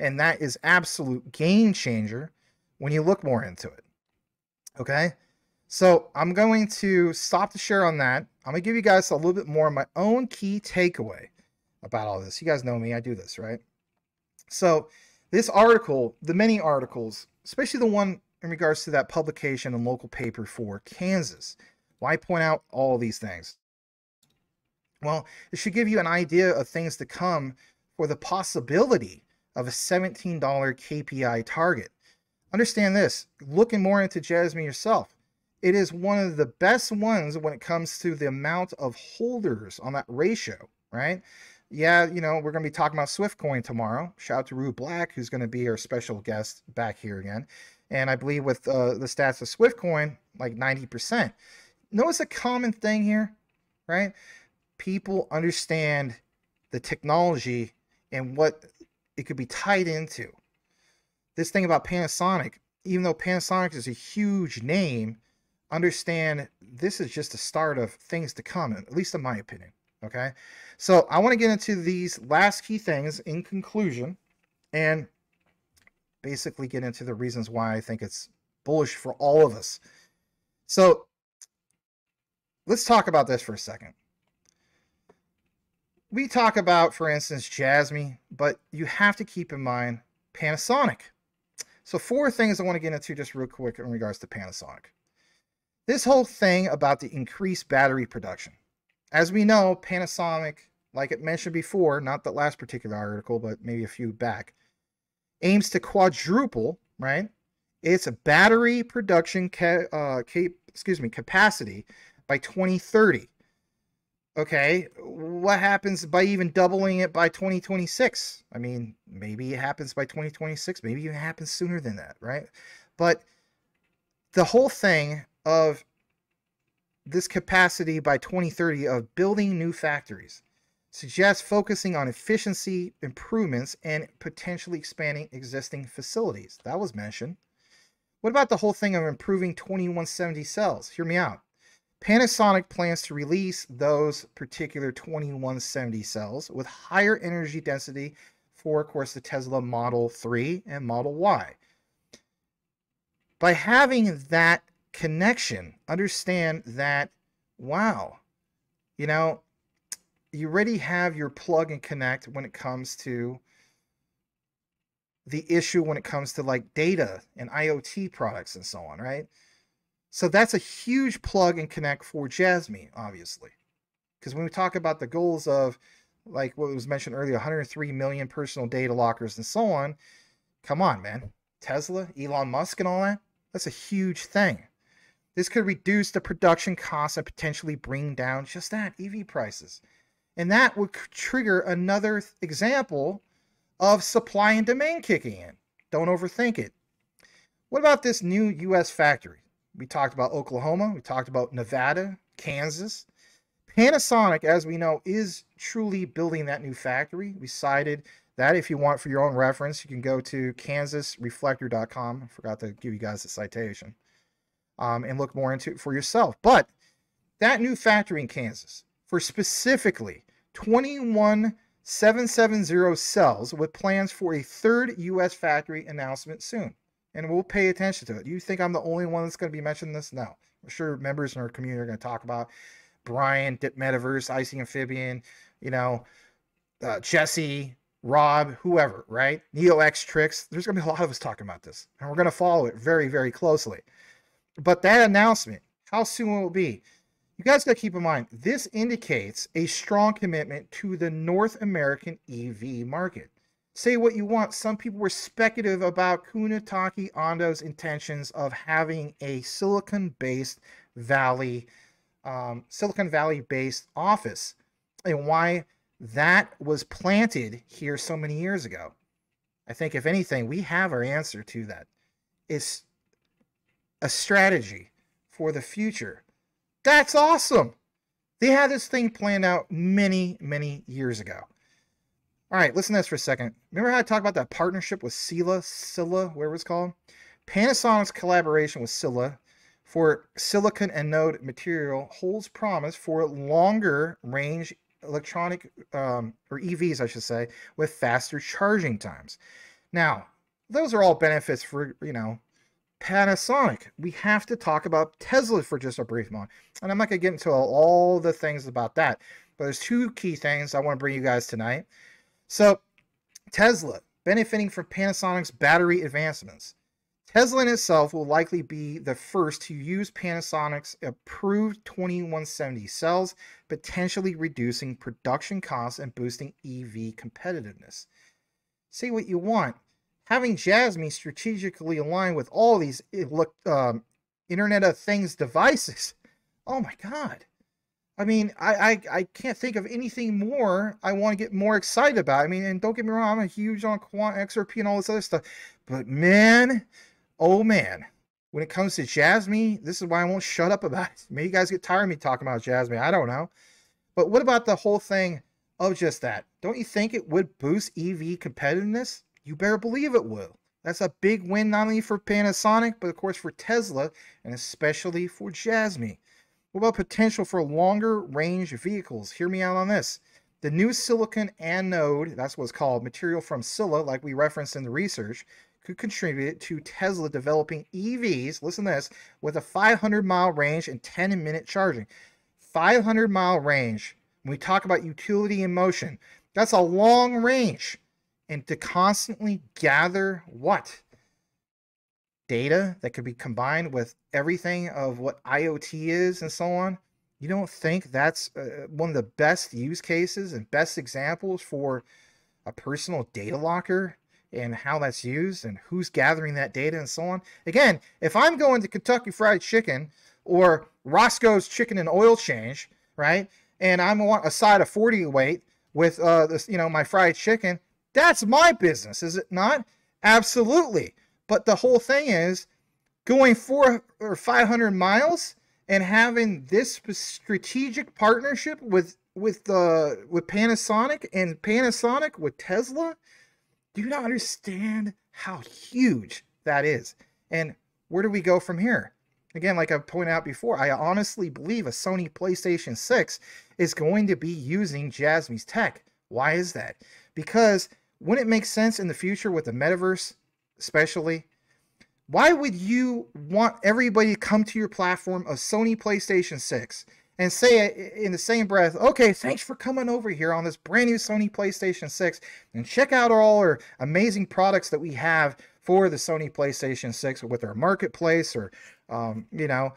And that is absolute game changer when you look more into it. Okay, so I'm going to stop the share on that. I'm gonna give you guys a little bit more of my own key takeaway about all this. You guys know me, I do this, right? So this article, the many articles, especially the one in regards to that publication and local paper for Kansas, why point out all these things? Well, it should give you an idea of things to come for the possibility of a seventeen dollar K P I target. Understand this, looking more into Jasmy yourself, it is one of the best ones when it comes to the amount of holders on that ratio, right? Yeah, you know, we're going to be talking about SwiftCoin tomorrow. Shout out to Rue Black, who's going to be our special guest back here again. And I believe with uh, the stats of SwiftCoin, like ninety percent. Notice a common thing here, right? People understand the technology and what it could be tied into. This thing about Panasonic, even though Panasonic is a huge name, understand this is just the start of things to come, at least in my opinion, okay? So I want to get into these last key things in conclusion and basically get into the reasons why I think it's bullish for all of us. So let's talk about this for a second. We talk about, for instance, Jasmy, but you have to keep in mind Panasonic. So four things I want to get into just real quick in regards to Panasonic. This whole thing about the increased battery production. As we know, Panasonic, like it mentioned before, not the last particular article, but maybe a few back, aims to quadruple, right? It's a battery production ca uh, cap excuse me, capacity by twenty thirty. Okay, what happens by even doubling it by twenty twenty-six? I mean, maybe it happens by twenty twenty-six, maybe it happens sooner than that, right? But the whole thing of this capacity by twenty thirty of building new factories suggests focusing on efficiency improvements and potentially expanding existing facilities. That was mentioned. What about the whole thing of improving twenty-one seventy cells? Hear me out. Panasonic plans to release those particular twenty-one seventy cells with higher energy density for, of course, the Tesla Model three and Model Y. By having that connection, understand that, wow, you know, you already have your plug and connect when it comes to the issue when it comes to like data and IoT products and so on, right? So that's a huge plug and connect for Jasmy, obviously. Because when we talk about the goals of, like what was mentioned earlier, one hundred three million personal data lockers and so on, come on, man. Tesla, Elon Musk and all that, that's a huge thing. This could reduce the production costs and potentially bring down just that, E V prices. And that would trigger another example of supply and demand kicking in. Don't overthink it. What about this new U S factory? We talked about Oklahoma, we talked about Nevada, Kansas. Panasonic, as we know, is truly building that new factory. We cited that. If you want for your own reference, you can go to kansas reflector dot com. I forgot to give you guys the citation. Um, and look more into it for yourself. But that new factory in Kansas, for specifically twenty-one seven seventy cells, with plans for a third U S factory announcement soon. And we'll pay attention to it. You think I'm the only one that's going to be mentioning this? No. I'm sure members in our community are going to talk about Brian, Dip Metaverse, Icy Amphibian, you know, uh, Jesse, Rob, whoever, right? NeoX Tricks. There's going to be a lot of us talking about this. And we're going to follow it very, very closely. But that announcement, how soon will it be? You guys got to keep in mind, this indicates a strong commitment to the North American E V market. Say what you want. Some people were speculative about Kunitake Ando's intentions of having a Silicon-based Valley, um, Silicon Valley-based office, and why that was planted here so many years ago. I think, if anything, we have our answer to that. It's a strategy for the future. That's awesome. They had this thing planned out many, many years ago. All right, listen to this for a second. Remember how I talked about that partnership with Sila, Sila, whatever it's called? Panasonic's collaboration with Sila for silicon anode material holds promise for longer range electronic, um, or E Vs, I should say, with faster charging times. Now, those are all benefits for, you know, Panasonic. We have to talk about Tesla for just a brief moment. And I'm not going to get into all the things about that, but there's two key things I want to bring you guys tonight. So, Tesla, benefiting from Panasonic's battery advancements. Tesla in itself will likely be the first to use Panasonic's approved twenty-one seventy cells, potentially reducing production costs and boosting E V competitiveness. Say what you want. Having Jasmine strategically aligned with all these um, Internet of Things devices. Oh my God. I mean, I, I, I can't think of anything more I want to get more excited about. I mean, and don't get me wrong, I'm a huge on Quant X R P and all this other stuff. But man, oh man, when it comes to Jasmy, this is why I won't shut up about it. Maybe you guys get tired of me talking about Jasmy. I don't know. But what about the whole thing of just that? Don't you think it would boost E V competitiveness? You better believe it will. That's a big win, not only for Panasonic, but of course for Tesla, and especially for Jasmy. What about potential for longer range vehicles? Hear me out on this. The new silicon anode, that's what it's called, material from Sila, like we referenced in the research, could contribute to Tesla developing E Vs, listen to this, with a five hundred mile range and ten minute charging. five hundred mile range, when we talk about utility in motion, that's a long range. And to constantly gather what? Data that could be combined with everything of what IoT is and so on. You don't think that's uh, one of the best use cases and best examples for a personal data locker and how that's used and who's gathering that data and so on? Again, if I'm going to Kentucky Fried Chicken or Roscoe's Chicken and Oil Change, right, and I want a side of forty weight with uh, this, you know, my fried chicken, that's my business, is it not? Absolutely. But the whole thing is going four or five hundred miles and having this strategic partnership with with the uh, with Panasonic and Panasonic with Tesla. Do you not understand how huge that is? And where do we go from here? Again, like I pointed out before, I honestly believe a Sony PlayStation six is going to be using Jasmy's tech. Why is that? Because wouldn't it make sense in the future with the metaverse, especially? Why would you want everybody to come to your platform of Sony PlayStation six and say in the same breath, okay, thanks for coming over here on this brand new Sony PlayStation six and check out all our amazing products that we have for the Sony PlayStation six with our marketplace or, um, you know,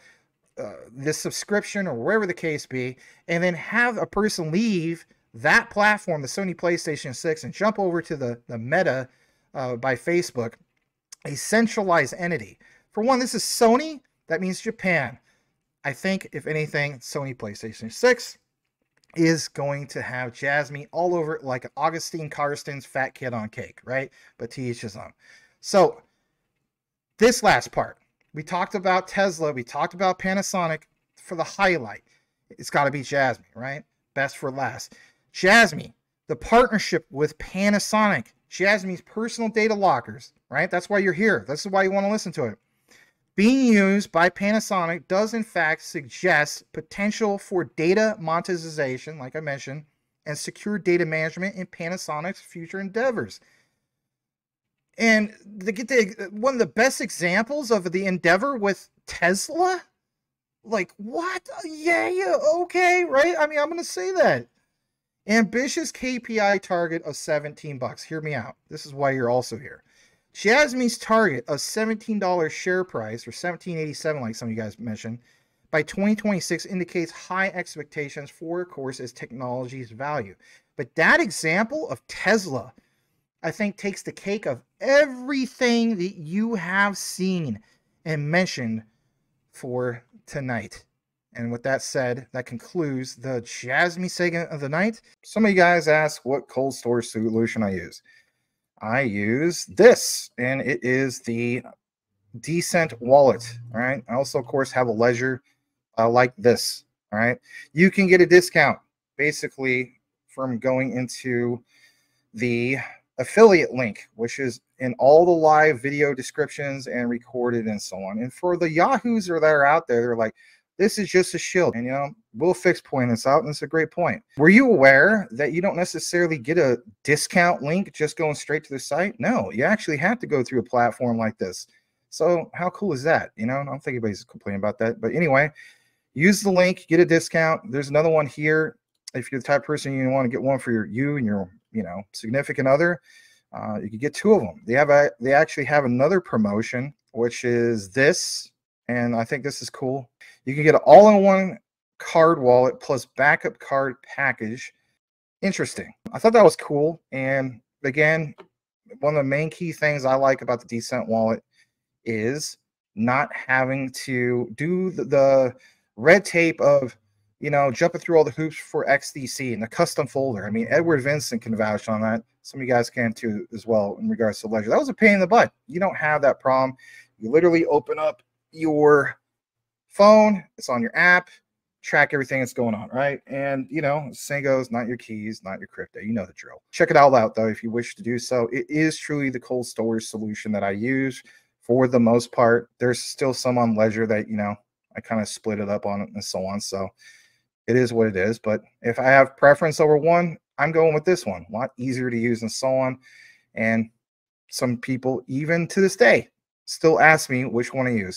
uh, this subscription or wherever the case be, and then have a person leave that platform, the Sony PlayStation six, and jump over to the, the Meta uh, by Facebook, a centralized entity. For one, this is Sony. That means Japan. I think, if anything, Sony PlayStation six is going to have Jasmy all over it like Augustine Karsten's Fat Kid on Cake, right? But to each his own. So this last part, we talked about Tesla. We talked about Panasonic. For the highlight, it's got to be Jasmy, right? Best for last. Jasmy, the partnership with Panasonic, Jasmy's personal data lockers, right? That's why you're here. This is why you want to listen to it. Being used by Panasonic does in fact suggest potential for data monetization, like I mentioned, and secure data management in Panasonic's future endeavors. And to get the, one of the best examples of the endeavor with Tesla, like what? Yeah, yeah, okay, right? I mean, I'm going to say that. Ambitious K P I target of seventeen bucks. Hear me out. This is why you're also here. Jasmy's target of seventeen dollars share price, or seventeen eighty-seven like some of you guys mentioned, by twenty twenty-six indicates high expectations for, of course, as technology's value. But that example of Tesla, I think, takes the cake of everything that you have seen and mentioned for tonight. And with that said, that concludes the Jasmy segment of the night. Some of you guys ask what cold storage solution I use. I use this, and it is the Decent wallet. All right. I also, of course, have a Ledger uh, like this. All right. You can get a discount basically from going into the affiliate link, which is in all the live video descriptions and recorded and so on. And for the Yahoos that are out there, they're like, this is just a shield. And, you know, Will Fix pointed this out, and it's a great point. Were you aware that you don't necessarily get a discount link just going straight to the site? No, you actually have to go through a platform like this. So how cool is that? You know, I don't think anybody's complaining about that. But anyway, use the link, get a discount. There's another one here. If you're the type of person you want to get one for your you and your, you know, significant other, uh, you can get two of them. They have a, they actually have another promotion, which is this. And I think this is cool. You can get an all-in-one card wallet plus backup card package. Interesting. I thought that was cool. And again, one of the main key things I like about the Decent wallet is not having to do the, the red tape of, you know, jumping through all the hoops for X D C and the custom folder. I mean, Edward Vincent can vouch on that. Some of you guys can too as well in regards to Ledger. That was a pain in the butt. You don't have that problem. You literally open up your phone, it's on your app, track everything that's going on, right? And you know, same goes, not your keys, not your crypto, you know the drill. Check it all out though if you wish to do so. It is truly the cold storage solution that I use for the most part. There's still some on Ledger that, you know, I kind of split it up on it and so on, so it is what it is. But if I have preference over one, I'm going with this one. A lot easier to use and so on. And some people even to this day still ask me which one to use.